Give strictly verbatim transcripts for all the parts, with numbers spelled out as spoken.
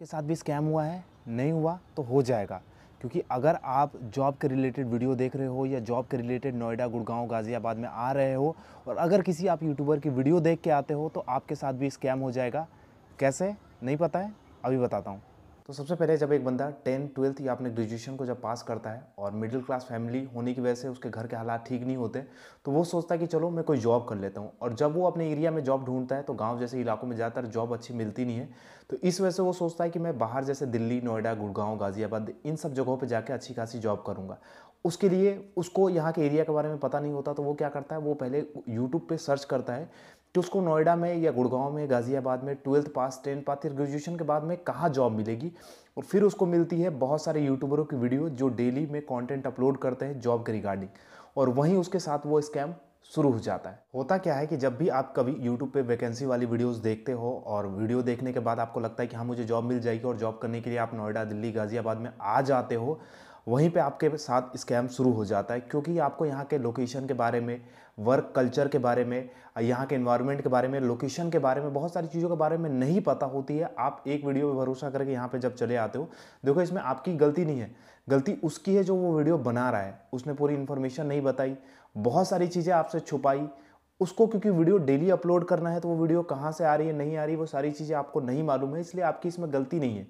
के साथ भी स्कैम हुआ है, नहीं हुआ तो हो जाएगा। क्योंकि अगर आप जॉब के रिलेटेड वीडियो देख रहे हो या जॉब के रिलेटेड नोएडा, गुड़गांव, गाज़ियाबाद में आ रहे हो और अगर किसी आप यूट्यूबर की वीडियो देख के आते हो तो आपके साथ भी स्कैम हो जाएगा। कैसे नहीं पता है, अभी बताता हूँ। तो सबसे पहले जब एक बंदा टेंथ, ट्वेल्थ या अपने ग्रेजुएशन को जब पास करता है और मिडिल क्लास फैमिली होने की वजह से उसके घर के हालात ठीक नहीं होते तो वो सोचता है कि चलो मैं कोई जॉब कर लेता हूँ। और जब वो अपने एरिया में जॉब ढूंढता है तो गांव जैसे इलाकों में ज़्यादातर जॉब अच्छी मिलती नहीं है, तो इस वजह से वो सोचता है कि मैं बाहर जैसे दिल्ली, नोएडा, गुड़गांव, गाज़ियाबाद इन सब जगहों पर जाकर अच्छी खासी जॉब करूँगा। उसके लिए उसको यहाँ के एरिया के बारे में पता नहीं होता तो वो क्या करता है, वो पहले यूट्यूब पर सर्च करता है कि उसको नोएडा में या गुड़गांव में, गाज़ियाबाद में ट्वेल्थ पास, टेंथ पास या ग्रेजुएशन के बाद में कहाँ जॉब मिलेगी। और फिर उसको मिलती है बहुत सारे यूट्यूबरों की वीडियो जो डेली में कंटेंट अपलोड करते हैं जॉब के रिगार्डिंग, और वहीं उसके साथ वो स्कैम शुरू हो जाता है। होता क्या है कि जब भी आप कभी यूट्यूब पे वैकेंसी वाली वीडियोस देखते हो और वीडियो देखने के बाद आपको लगता है कि हाँ मुझे जॉब मिल जाएगी और जॉब करने के लिए आप नोएडा, दिल्ली, गाज़ियाबाद में आ जाते हो, वहीं पे आपके साथ स्कैम शुरू हो जाता है। क्योंकि आपको यहाँ के लोकेशन के बारे में, वर्क कल्चर के बारे में, यहाँ के एनवायरनमेंट के बारे में, लोकेशन के बारे में, बहुत सारी चीज़ों के बारे में नहीं पता होती है। आप एक वीडियो पे भरोसा करके यहाँ पे जब चले आते हो, देखो इसमें आपकी गलती नहीं है, गलती उसकी है जो वो वीडियो बना रहा है, उसने पूरी इन्फॉर्मेशन नहीं बताई, बहुत सारी चीज़ें आपसे छुपाई उसको। क्योंकि वीडियो डेली अपलोड करना है तो वो वीडियो कहाँ से आ रही है, नहीं आ रही, वो सारी चीज़ें आपको नहीं मालूम है, इसलिए आपकी इसमें गलती नहीं है।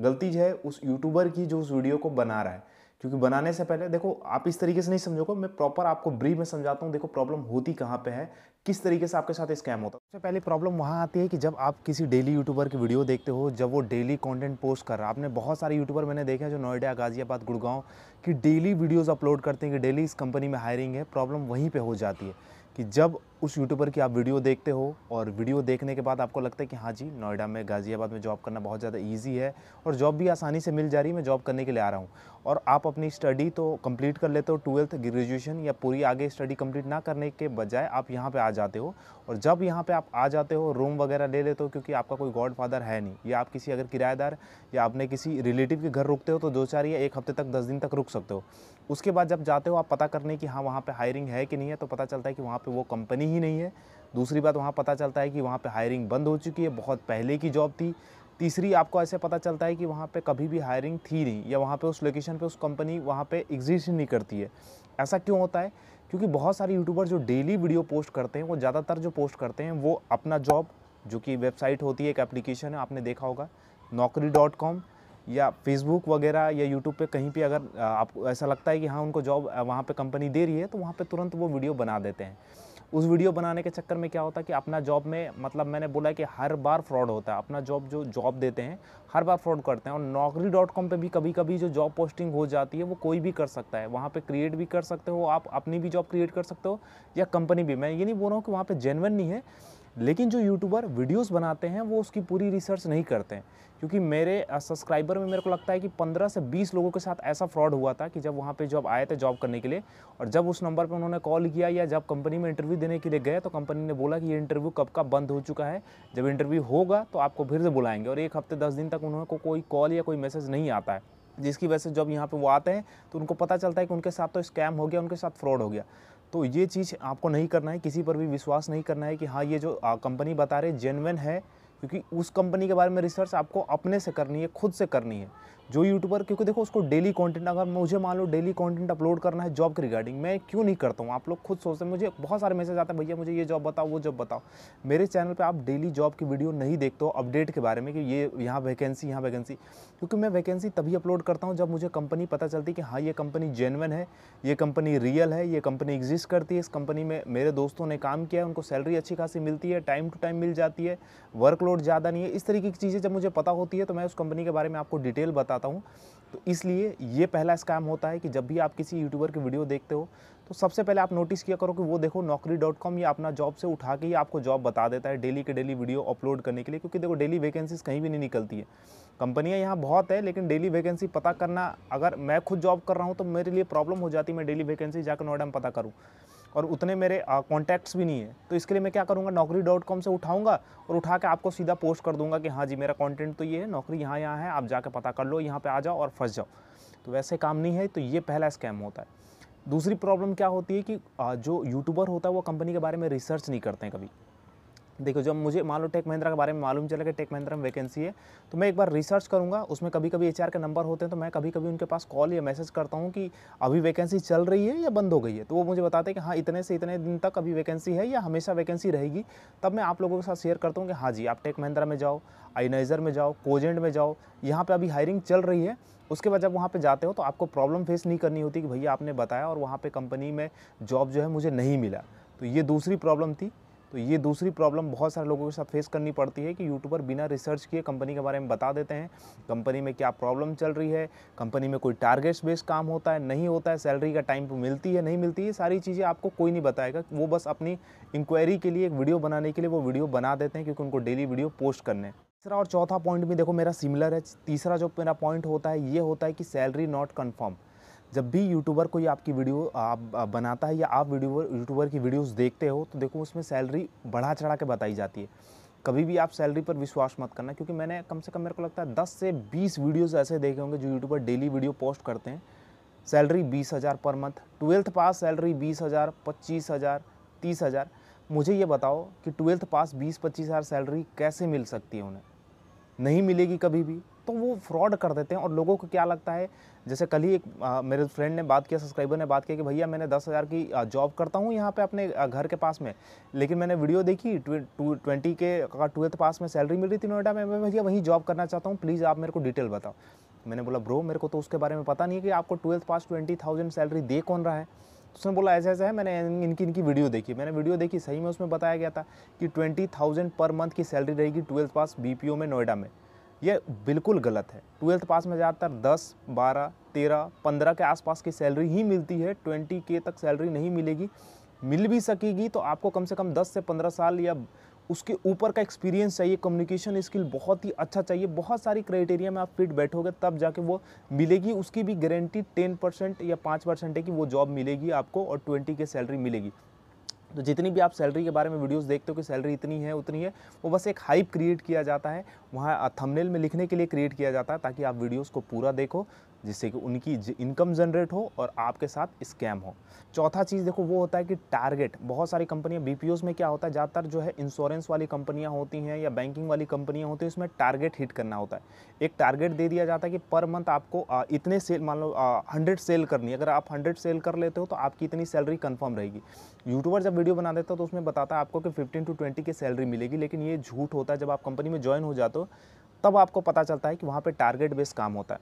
गलती जो है उस यूट्यूबर की जो उस वीडियो को बना रहा है। क्योंकि बनाने से पहले देखो, आप इस तरीके से नहीं समझोगे, मैं प्रॉपर आपको ब्रीफ में समझाता हूँ। देखो प्रॉब्लम होती कहाँ पे है, किस तरीके से आपके साथ स्कैम होता है। सबसे पहले प्रॉब्लम वहाँ आती है कि जब आप किसी डेली यूट्यूबर की वीडियो देखते हो, जब वो डेली कंटेंट पोस्ट कर रहा है। आपने बहुत सारे यूट्यूबर मैंने देखे हैं जो नोएडा, गाज़ियाबाद, गुड़गांव की डेली वीडियोज़ अपलोड करते हैं कि डेली इस कंपनी में हायरिंग है। प्रॉब्लम वहीं पर हो जाती है कि जब उस यूट्यूबर की आप वीडियो देखते हो और वीडियो देखने के बाद आपको लगता है कि हाँ जी नोएडा में, गाज़ियाबाद में जॉब करना बहुत ज़्यादा इजी है और जॉब भी आसानी से मिल जा रही है, मैं जॉब करने के लिए आ रहा हूँ। और आप अपनी स्टडी तो कंप्लीट कर लेते हो, ट्वेल्थ, ग्रेजुएशन या पूरी आगे स्टडी कंप्लीट ना करने के बजाय आप यहाँ पे आ जाते हो। और जब यहाँ पे आप आ जाते हो, रूम वगैरह ले लेते हो क्योंकि आपका कोई गॉड फादर है नहीं, या आप किसी अगर किराएदार या आपने किसी रिलेटिव के घर रुकते हो तो दो चार या एक हफ्ते तक, दस दिन तक रुक सकते हो। उसके बाद जब जाते हो आप पता करने कि हाँ वहाँ पर हायरिंग है कि नहीं है, तो पता चलता है कि वहाँ पर वो कंपनी ही नहीं है। दूसरी बात, वहाँ पता चलता है कि वहाँ पर हायरिंग बंद हो चुकी है, बहुत पहले की जॉब थी। तीसरी, आपको ऐसे पता चलता है कि वहाँ पे कभी भी हायरिंग थी नहीं, या वहाँ पे उस लोकेशन पे उस कंपनी वहाँ पे एग्जिस्ट नहीं करती है। ऐसा क्यों होता है? क्योंकि बहुत सारे यूट्यूबर जो डेली वीडियो पोस्ट करते हैं, वो ज़्यादातर जो पोस्ट करते हैं वो अपना जॉब, जो कि वेबसाइट होती है, एक एप्लीकेशन है, आपने देखा होगा नौकरी डॉट कॉम या फेसबुक वगैरह या यूट्यूब पे कहीं पे अगर आपको ऐसा लगता है कि हाँ उनको जॉब वहाँ पे कंपनी दे रही है तो वहाँ पे तुरंत वो वीडियो बना देते हैं। उस वीडियो बनाने के चक्कर में क्या होता है कि अपना जॉब में, मतलब मैंने बोला कि हर बार फ्रॉड होता है, अपना जॉब जो जॉब देते हैं हर बार फ्रॉड करते हैं। और नौकरी डॉट कॉम पर भी कभी कभी जो जॉब पोस्टिंग हो जाती है वो कोई भी कर सकता है, वहाँ पर क्रिएट भी कर सकते हो आप, अपनी भी जॉब क्रिएट कर सकते हो या कंपनी भी। मैं ये नहीं बोल रहा हूँ कि वहाँ पर जेन्युइन नहीं है, लेकिन जो यूट्यूबर वीडियोस बनाते हैं वो उसकी पूरी रिसर्च नहीं करते हैं। क्योंकि मेरे सब्सक्राइबर में मेरे को लगता है कि पंद्रह से बीस लोगों के साथ ऐसा फ्रॉड हुआ था कि जब वहाँ पे जॉब आए थे जॉब करने के लिए, और जब उस नंबर पे उन्होंने कॉल किया या जब कंपनी में इंटरव्यू देने के लिए गए तो कंपनी ने बोला कि ये इंटरव्यू कब का बंद हो चुका है, जब इंटरव्यू होगा तो आपको फिर से बुलाएंगे। और एक हफ्ते दस दिन तक उन्होंने कोई कॉल या कोई मैसेज नहीं आता है, जिसकी वजह से जब यहाँ पे वो आते हैं तो उनको पता चलता है कि उनके साथ तो स्कैम हो गया, उनके साथ फ्रॉड हो गया। तो ये चीज़ आपको नहीं करना है, किसी पर भी विश्वास नहीं करना है कि हाँ ये जो कंपनी बता रहे जेन्युइन है, क्योंकि उस कंपनी के बारे में रिसर्च आपको अपने से करनी है, खुद से करनी है। जो यूट्यूबर, क्योंकि देखो उसको डेली कंटेंट, अगर मुझे मान लो डेली कंटेंट अपलोड करना है जॉब के रिगार्डिंग, मैं क्यों नहीं करता हूँ? आप लोग खुद सोचते हैं, मुझे बहुत सारे मैसेज आते हैं भैया मुझे ये जॉब बताओ, वो जॉब बताओ। मेरे चैनल पे आप डेली जॉब की वीडियो नहीं देखते हो अपडेट के बारे में कि ये यहाँ वैकेंसी, यहाँ वैकेंसी, क्योंकि मैं वैकेंसी तभी अपलोड करता हूँ जब मुझे कंपनी पता चलती कि हाँ ये कंपनी जेन्युइन है, ये कंपनी रियल है, ये कंपनी एग्जिस्ट करती है, इस कंपनी में मेरे दोस्तों ने काम किया है, उनको सैलरी अच्छी खासी मिलती है, टाइम टू टाइम मिल जाती है, वर्कलोड ज़्यादा नहीं है। इस तरीके की चीज़ें जब मुझे पता होती है तो मैं उस कंपनी के बारे में आपको डिटेल बताता हूँ। तो इसलिए ये पहला स्कैम होता है कि जब भी आप किसी यूट्यूबर की वीडियो देखते हो तो सबसे पहले आप नोटिस किया करो कि वो देखो नौकरी डॉट कॉम या अपना जॉब से उठा के ही आपको जॉब बता देता है डेली के डेली वीडियो अपलोड करने के लिए। क्योंकि देखो डेली वैकेंसीज कहीं भी नहीं निकलती है, कंपनियां यहाँ बहुत है लेकिन डेली वैकेंसी पता करना, अगर मैं खुद जॉब कर रहा हूँ तो मेरे लिए प्रॉब्लम हो जाती है, मैं डेली वैकेंसी जाकर नोएडा में पता करूँ, और उतने मेरे कॉन्टैक्ट्स भी नहीं है। तो इसके लिए मैं क्या करूँगा, नौकरी डॉट कॉम से उठाऊँगा और उठा के आपको सीधा पोस्ट कर दूँगा कि हाँ जी मेरा कॉन्टेंट तो ये है, नौकरी यहाँ यहाँ है, आप जाके पता कर लो, यहाँ पे आ जाओ और फंस जाओ। तो वैसे काम नहीं है। तो ये पहला स्कैम होता है। दूसरी प्रॉब्लम क्या होती है कि जो यूट्यूबर होता है वो कंपनी के बारे में रिसर्च नहीं करते हैं कभी। देखो जब मुझे मान लो टेक महिंद्रा के बारे में मालूम चला कि टेक महिंद्रा में वैकेंसी है तो मैं एक बार रिसर्च करूंगा। उसमें कभी कभी एचआर के नंबर होते हैं तो मैं कभी कभी उनके पास कॉल या मैसेज करता हूं कि अभी वैकेंसी चल रही है या बंद हो गई है, तो वो मुझे बताते हैं कि हाँ इतने से इतने दिन तक अभी वैकेंसी है या हमेशा वैकेंसी रहेगी। तब मैं आप लोगों के साथ शेयर करता हूँ कि हाँ जी आप टेक महिंद्रा में जाओ, आइनाइज़र में जाओ, कोजेंट में जाओ, यहाँ पर अभी हायरिंग चल रही है। उसके बाद जब वहाँ पे जाते हो तो आपको प्रॉब्लम फेस नहीं करनी होती कि भैया आपने बताया और वहाँ पे कंपनी में जॉब जो है मुझे नहीं मिला, तो ये दूसरी प्रॉब्लम थी। तो ये दूसरी प्रॉब्लम बहुत सारे लोगों के साथ फेस करनी पड़ती है कि यूट्यूबर बिना रिसर्च किए कंपनी के बारे में बता देते हैं, कंपनी में क्या प्रॉब्लम चल रही है, कंपनी में कोई टारगेट्स बेस्ड काम होता है नहीं होता है, सैलरी का टाइम पे मिलती है नहीं मिलती है, सारी चीज़ें आपको कोई नहीं बताएगा। वो बस अपनी इंक्वायरी के लिए एक वीडियो बनाने के लिए वो वीडियो बना देते हैं क्योंकि उनको डेली वीडियो पोस्ट करने हैं। तीसरा और चौथा पॉइंट भी देखो मेरा सिमिलर है। तीसरा जो मेरा पॉइंट होता है ये होता है कि सैलरी नॉट कन्फर्म। जब भी यूट्यूबर कोई आपकी वीडियो आप बनाता है या आप वीडियो यूट्यूबर की वीडियोस देखते हो तो देखो उसमें सैलरी बढ़ा चढ़ा के बताई जाती है। कभी भी आप सैलरी पर विश्वास मत करना, क्योंकि मैंने कम से कम मेरे को लगता है दस से बीस वीडियोस ऐसे देखे होंगे जो यूट्यूबर डेली वीडियो पोस्ट करते हैं, सैलरी बीस हज़ार per month, twelfth pass salary बीस हज़ार, पच्चीस हज़ार, तीस हज़ार। मुझे ये बताओ कि ट्वेल्थ पास बीस पच्चीस हज़ार सैलरी कैसे मिल सकती है? उन्हें नहीं मिलेगी कभी भी, तो वो फ्रॉड कर देते हैं। और लोगों को क्या लगता है, जैसे कल ही एक आ, मेरे फ्रेंड ने बात किया, सब्सक्राइबर ने बात किया कि भैया मैंने दस हज़ार की जॉब करता हूँ यहाँ पे अपने घर के पास में, लेकिन मैंने वीडियो देखी ट्वेंटी के का ट्वेल्थ पास में सैलरी मिल रही थी नोएडा में, मैं भैया वहीं जॉब करना चाहता हूँ, प्लीज़ आप मेरे को डिटेल बताओ। मैंने बोला ब्रो मेरे को तो उसके बारे में पता नहीं है कि आपको twelfth pass twenty thousand salary दे कौन रहा है। उसने बोला ऐसा ऐसा है, मैंने इनकी इनकी वीडियो देखी, मैंने वीडियो देखी, सही में उसमें बताया गया था कि ट्वेंटी थाउजेंड पर मंथ की सैलरी रहेगी twelfth pass B P O में नोएडा में। ये बिल्कुल गलत है। ट्वेल्थ पास में ज़्यादातर दस, बारह, तेरह, पंद्रह के आसपास की सैलरी ही मिलती है, बीस के तक सैलरी नहीं मिलेगी। मिल भी सकेगी तो आपको कम से कम दस से पंद्रह साल या उसके ऊपर का एक्सपीरियंस चाहिए, कम्युनिकेशन स्किल बहुत ही अच्छा चाहिए, बहुत सारी क्राइटेरिया में आप फिट बैठोगे तब जाके वो मिलेगी। उसकी भी गारंटी दस परसेंट या पाँच परसेंट है कि वो जॉब मिलेगी आपको और बीस के सैलरी मिलेगी। तो जितनी भी आप सैलरी के बारे में वीडियोस देखते हो कि सैलरी इतनी है उतनी है, वो बस एक हाइप क्रिएट किया जाता है, वहाँ थंबनेल में लिखने के लिए क्रिएट किया जाता है ताकि आप वीडियोस को पूरा देखो, जिससे कि उनकी इनकम जनरेट हो और आपके साथ स्कैम हो। चौथा चीज़ देखो वो होता है कि टारगेट। बहुत सारी कंपनियां बीपीओस में क्या होता है, ज़्यादातर जो है इंश्योरेंस वाली कंपनियां होती हैं या बैंकिंग वाली कंपनियां होती हैं, उसमें टारगेट हिट करना होता है। एक टारगेट दे दिया जाता है कि पर मंथ आपको इतने सेल, मान लो हंड्रेड सेल करनी, अगर आप हंड्रेड सेल कर लेते हो तो आपकी इतनी सैलरी कन्फर्म रहेगी। यूट्यूबर जब वीडियो बना देता है तो उसमें बताता है आपको कि फिफ्टीन टू ट्वेंटी की सैलरी मिलेगी, लेकिन ये झूठ होता है। जब आप कंपनी में ज्वाइन हो जाते हो तब आपको पता चलता है कि वहाँ पर टारगेट बेस्ड काम होता है,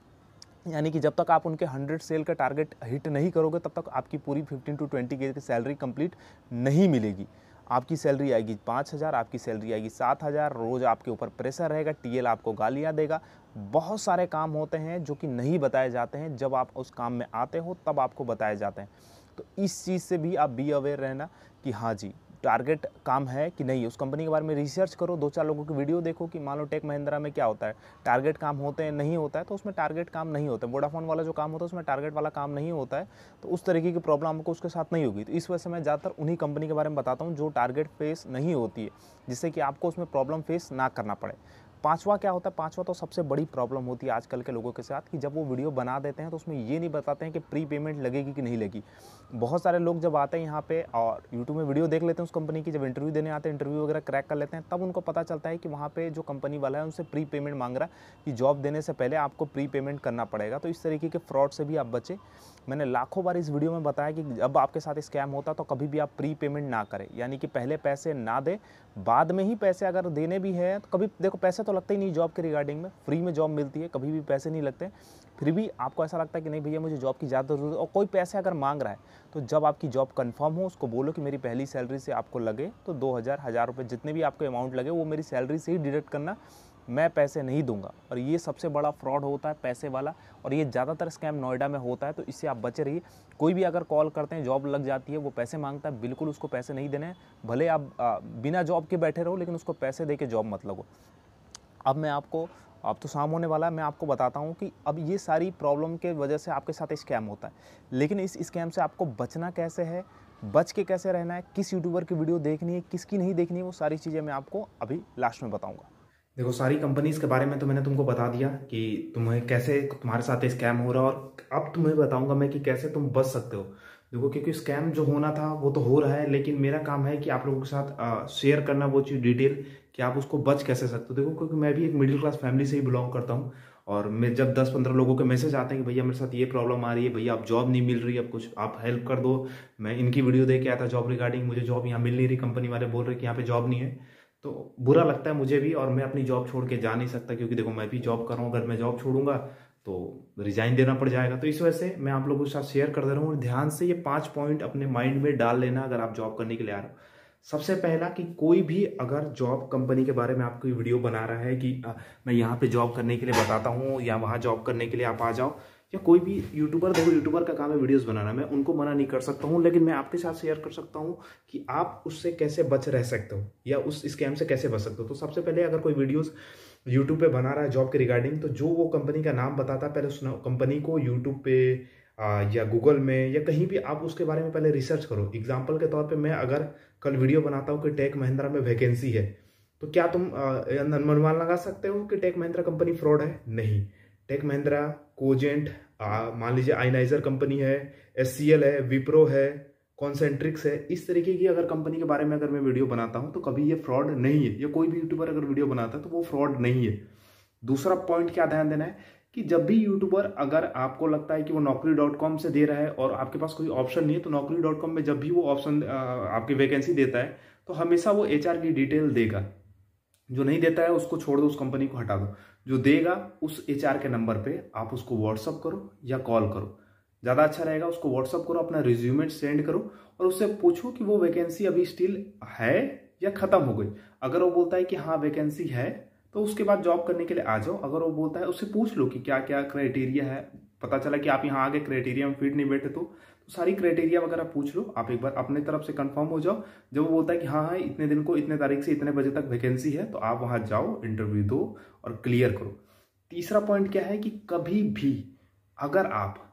यानी कि जब तक आप उनके हंड्रेड सेल का टारगेट हिट नहीं करोगे तब तक आपकी पूरी पंद्रह टू बीस के सैलरी कंप्लीट नहीं मिलेगी। आपकी सैलरी आएगी पाँच हज़ार, आपकी सैलरी आएगी सात हज़ार, रोज़ आपके ऊपर प्रेशर रहेगा, टीएल आपको गालियाँ देगा। बहुत सारे काम होते हैं जो कि नहीं बताए जाते हैं, जब आप उस काम में आते हो तब आपको बताए जाते हैं। तो इस चीज़ से भी आप बी अवेयर रहना कि हाँ जी टारगेट काम है कि नहीं। उस कंपनी के बारे में रिसर्च करो, दो चार लोगों की वीडियो देखो कि मान लो टेक महिंद्रा में क्या होता है, टारगेट काम होते हैं नहीं होता है, तो उसमें टारगेट काम नहीं होता है। वोडाफोन वाला जो काम होता है उसमें टारगेट वाला काम नहीं होता है, तो उस तरीके की प्रॉब्लम आपको उसके साथ नहीं होगी। तो इस वजह से मैं ज़्यादातर उन्हीं कंपनी के बारे में बताता हूँ जो टारगेट फेस नहीं होती है, जिससे कि आपको उसमें प्रॉब्लम फेस ना करना पड़े। पाँचवा क्या होता है, पाँचवा तो सबसे बड़ी प्रॉब्लम होती है आजकल के लोगों के साथ कि जब वो वीडियो बना देते हैं तो उसमें ये नहीं बताते हैं कि प्री पेमेंट लगेगी कि नहीं लगेगी। बहुत सारे लोग जब आते हैं यहाँ पे और यूट्यूब में वीडियो देख लेते हैं उस कंपनी की, जब इंटरव्यू देने आते हैं इंटरव्यू वगैरह क्रैक कर लेते हैं, तब उनको पता चलता है कि वहाँ पर जो कंपनी वाला है उनसे प्री पेमेंट मांग रहा है कि जॉब देने से पहले आपको प्री पेमेंट करना पड़ेगा। तो इस तरीके के फ्रॉड से भी आप बचें। मैंने लाखों बार इस वीडियो में बताया कि जब आपके साथ स्कैम होता तो कभी भी आप प्री पेमेंट ना करें, यानी कि पहले पैसे ना दें, बाद में ही पैसे अगर देने भी हैं तो कभी देखो पैसे तो लगते ही नहीं जॉब के रिगार्डिंग में, फ्री में जॉब मिलती है, कभी भी पैसे नहीं लगते, फिर भी आपको ऐसा लगता है कि नहीं भैया मुझे जॉब की ज़्यादा ज़रूरत है और कोई पैसे अगर मांग रहा है तो जब आपकी जॉब कंफर्म हो उसको बोलो कि मेरी पहली सैलरी से आपको लगे तो दो हज़ार हज़ार रुपये जितने भी आपको अमाउंट लगे वो मेरी सैलरी से ही डिडक्ट करना, मैं पैसे नहीं दूंगा। और ये सबसे बड़ा फ्रॉड होता है पैसे वाला, और ये ज़्यादातर स्कैम नोएडा में होता है, तो इससे आप बचे रहिए। कोई भी अगर कॉल करते हैं जॉब लग जाती है वो पैसे मांगता है, बिल्कुल उसको पैसे नहीं देने हैं, भले आप आ, बिना जॉब के बैठे रहो लेकिन उसको पैसे दे के जॉब मत लगो। अब मैं आपको, अब तो शाम होने वाला है, मैं आपको बताता हूँ कि अब ये सारी प्रॉब्लम के वजह से आपके साथ स्कैम होता है, लेकिन इस स्कैम से आपको बचना कैसे है, बच के कैसे रहना है, किस यूट्यूबर की वीडियो देखनी है किसकी नहीं देखनी है, वो सारी चीज़ें मैं आपको अभी लास्ट में बताऊँगा। देखो सारी कंपनीज़ के बारे में तो मैंने तुमको बता दिया कि तुम्हें कैसे तुम्हारे साथ स्कैम हो रहा है, और अब तुम्हें बताऊंगा मैं कि कैसे तुम बच सकते हो। देखो, क्योंकि स्कैम जो होना था वो तो हो रहा है, लेकिन मेरा काम है कि आप लोगों के साथ शेयर करना वो चीज़ डिटेल कि आप उसको बच कैसे सकते हो। देखो, क्योंकि मैं भी एक मिडिल क्लास फैमिली से ही बिलोंग करता हूँ, और मैं जब दस पंद्रह लोगों के मैसेज आते हैं कि भैया मेरे साथ ये प्रॉब्लम आ रही है, भैया आप जॉब नहीं मिल रही, अब कुछ आप हेल्प कर दो, मैं इनकी वीडियो देख के आया था जॉब रिगार्डिंग, मुझे जॉब यहाँ मिल नहीं रही, कंपनी वाले बोल रहे कि यहाँ पे जॉब नहीं है, तो बुरा लगता है मुझे भी। और मैं अपनी जॉब छोड़ के जा नहीं सकता, क्योंकि देखो मैं भी जॉब कर रहा हूँ, अगर मैं जॉब छोड़ूंगा तो रिजाइन देना पड़ जाएगा। तो इस वजह से मैं आप लोगों के साथ शेयर कर दे रहा हूँ। ध्यान से ये पाँच पॉइंट अपने माइंड में डाल लेना अगर आप जॉब करने के लिए आ रहे हो। सबसे पहला कि कोई भी अगर जॉब कंपनी के बारे में आपको वीडियो बना रहा है कि आ, मैं यहाँ पे जॉब करने के लिए बताता हूँ या वहाँ जॉब करने के लिए आप आ जाओ, या कोई भी यूट्यूबर, देखो यूट्यूबर का काम है वीडियोस बनाना, मैं उनको मना नहीं कर सकता हूँ, लेकिन मैं आपके साथ शेयर कर सकता हूँ कि आप उससे कैसे बच रह सकते हो या उस स्कैम से कैसे बच सकते हो। तो सबसे पहले अगर कोई वीडियोस यूट्यूब पे बना रहा है जॉब के रिगार्डिंग, तो जो वो कंपनी का नाम बताता है पहले उस कंपनी को यूट्यूब पे या गूगल में या कहीं भी आप उसके बारे में पहले रिसर्च करो। एग्जाम्पल के तौर पर मैं अगर कल वीडियो बनाता हूँ कि टेक महिंद्रा में वैकेंसी है, तो क्या तुम अनुमान लगा सकते हो कि टेक महिंद्रा कंपनी फ्रॉड है? नहीं। टेक महिंद्रा, कोजेंट, मान लीजिए आइनाइजर कंपनी है, एससीएल है, विप्रो है, कॉन्सेंट्रिक्स है, इस तरीके की अगर कंपनी के बारे में अगर मैं वीडियो बनाता हूं तो कभी ये फ्रॉड नहीं है, या कोई भी यूट्यूबर अगर वीडियो बनाता है तो वो फ्रॉड नहीं है। दूसरा पॉइंट क्या ध्यान देना है कि जब भी यूट्यूबर, अगर आपको लगता है कि वो नौकरी डॉट कॉम से दे रहा है और आपके पास कोई ऑप्शन नहीं है, तो नौकरी डॉट कॉम में जब भी वो ऑप्शन आपकी वैकेंसी देता है तो हमेशा वो एच आर की डिटेल देगा। जो नहीं देता है उसको छोड़ दो, उस कंपनी को हटा दो, जो देगा उस एचआर के नंबर पे आप उसको व्हाट्सअप करो या कॉल करो, ज़्यादा अच्छा रहेगा। उसको व्हाट्सअप करो, अपना रिज्यूमे सेंड करो और उससे पूछो कि वो वैकेंसी अभी स्टिल है या ख़त्म हो गई। अगर वो बोलता है कि हाँ वैकेंसी है, तो उसके बाद जॉब करने के लिए आ जाओ। अगर वो बोलता है, उससे पूछ लो कि क्या क्या क्राइटेरिया है, पता चला कि आप यहाँ आगे क्राइटेरिया में फिट नहीं बैठे तो, तो सारी क्राइटेरिया वगैरह पूछ लो। आप एक बार अपने तरफ से कंफर्म हो जाओ। जब वो बोलता है कि हाँ हाँ इतने दिन को, इतने तारीख से इतने बजे तक वैकेंसी है, तो आप वहाँ जाओ, इंटरव्यू दो और क्लियर करो। तीसरा पॉइंट क्या है कि कभी भी अगर आप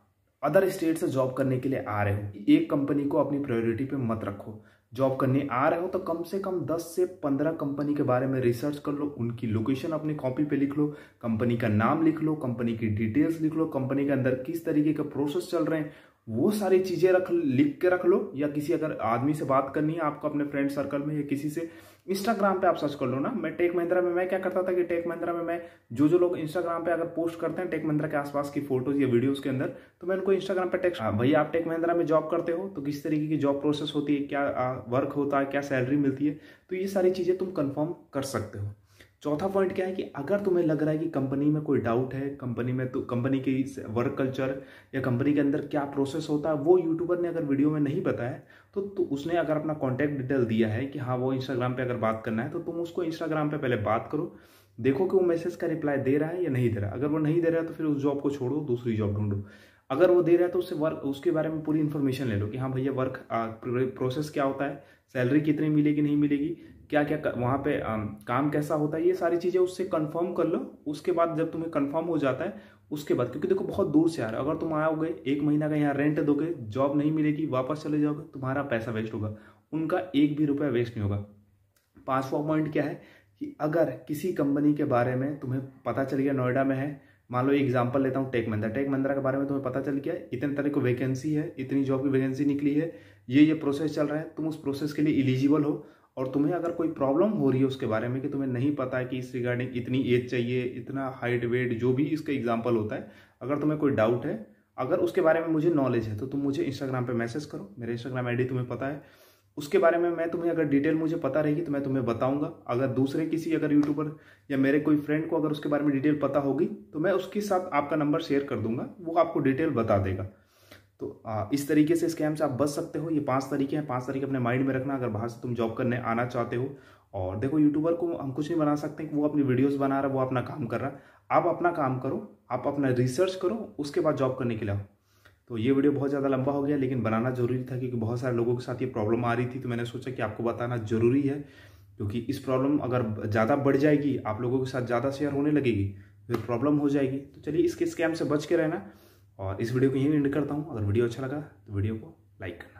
अदर स्टेट से जॉब करने के लिए आ रहे हो, एक कंपनी को अपनी प्रायोरिटी पे मत रखो। जॉब करने आ रहे हो तो कम से कम दस से पंद्रह कंपनी के बारे में रिसर्च कर लो, उनकी लोकेशन अपने कॉपी पे लिख लो, कंपनी का नाम लिख लो, कंपनी की डिटेल्स लिख लो, कंपनी के अंदर किस तरीके का प्रोसेस चल रहे हैं वो सारी चीज़ें रख लिख के रख लो, या किसी अगर आदमी से बात करनी है आपको अपने फ्रेंड सर्कल में या किसी से, इंस्टाग्राम पे आप सर्च कर लो ना। मैं टेक महिंद्रा में मैं क्या करता था कि टेक महिंद्रा में मैं जो जो लोग इंस्टाग्राम पे अगर पोस्ट करते हैं टेक महिंद्रा के आसपास की फोटोज या वीडियोस के अंदर, तो मैं उनको इंस्टाग्राम पे टेक्स्ट, भैया आप टेक महिंद्रा में जॉब करते हो तो किस तरीके की जॉब प्रोसेस होती है, क्या वर्क होता है, क्या सैलरी मिलती है, तो ये सारी चीज़ें तुम कन्फर्म कर सकते हो। चौथा पॉइंट क्या है कि अगर तुम्हें लग रहा है कि कंपनी में कोई डाउट है, कंपनी में तो कंपनी की वर्क कल्चर या कंपनी के अंदर क्या प्रोसेस होता है वो यूट्यूबर ने अगर वीडियो में नहीं बताया, तो, तो उसने अगर अपना कॉन्टैक्ट डिटेल दिया है कि हाँ वो इंस्टाग्राम पे अगर बात करना है, तो तुम उसको इंस्टाग्राम पे पहले बात करो, देखो कि वो मैसेज का रिप्लाई दे रहा है या नहीं दे रहा। अगर वो नहीं दे रहा है तो फिर उस जॉब को छोड़ो, दूसरी जॉब ढूंढो। अगर वो दे रहा है तो उससे वर्क उसके बारे में पूरी इन्फॉर्मेशन ले लो कि हाँ भैया वर्क प्रोसेस क्या होता है, सैलरी कितनी मिलेगी नहीं मिलेगी, क्या क्या वहाँ पे आ, काम कैसा होता है, ये सारी चीज़ें उससे कंफर्म कर लो। उसके बाद जब तुम्हें कंफर्म हो जाता है उसके बाद, क्योंकि देखो बहुत दूर से आ रहा है, अगर तुम आओगे एक महीना का यहाँ रेंट दोगे, जॉब नहीं मिलेगी, वापस चले जाओगे, तुम्हारा पैसा वेस्ट होगा, उनका एक भी रुपया वेस्ट नहीं होगा। पाँचवा पॉइंट क्या है कि अगर किसी कंपनी के बारे में तुम्हें पता चल गया, नोएडा में है, मान लो एग्जाम्पल लेता हूँ टेक महिंद्रा, टेक महिंद्रा के बारे में तुम्हें पता चल गया, इतने तारीख को वैकेंसी है, इतनी जॉब की वैकेंसी निकली है, ये ये प्रोसेस चल रहा है, तुम उस प्रोसेस के लिए एलिजिबल हो, और तुम्हें अगर कोई प्रॉब्लम हो रही है उसके बारे में कि तुम्हें नहीं पता है कि इस रिगार्डिंग इतनी एज चाहिए, इतना हाइट वेट, जो भी इसका एग्जाम्पल होता है, अगर तुम्हें कोई डाउट है, अगर उसके बारे में मुझे नॉलेज है, तो तुम मुझे इंस्टाग्राम पे मैसेज करो, मेरा इंस्टाग्राम आईडी तुम्हें पता है, उसके बारे में मैं तुम्हें अगर डिटेल मुझे पता रहेगी तो मैं तुम्हें बताऊंगा। अगर दूसरे किसी अगर यूट्यूबर या मेरे कोई फ्रेंड को अगर उसके बारे में डिटेल पता होगी तो मैं उसके साथ आपका नंबर शेयर कर दूंगा, वो आपको डिटेल बता देगा। तो आ, इस तरीके से स्कैम से आप बच सकते हो। ये पांच तरीके हैं, पांच तरीके अपने माइंड में रखना अगर बाहर से तुम जॉब करने आना चाहते हो। और देखो यूट्यूबर को हम कुछ नहीं बना सकते कि वो अपनी वीडियोस बना रहा है, वो अपना काम कर रहा है, आप अपना काम करो, आप अपना रिसर्च करो, उसके बाद जॉब करने के लिए आओ। तो ये वीडियो बहुत ज़्यादा लंबा हो गया, लेकिन बनाना जरूरी था क्योंकि बहुत सारे लोगों के साथ ये प्रॉब्लम आ रही थी, तो मैंने सोचा कि आपको बताना जरूरी है, क्योंकि इस प्रॉब्लम अगर ज़्यादा बढ़ जाएगी, आप लोगों के साथ ज़्यादा शेयर होने लगेगी, फिर प्रॉब्लम हो जाएगी। तो चलिए इसके स्कैम से बच के रहना, और इस वीडियो को यहीं एंड करता हूँ। अगर वीडियो अच्छा लगा तो वीडियो को लाइक करना।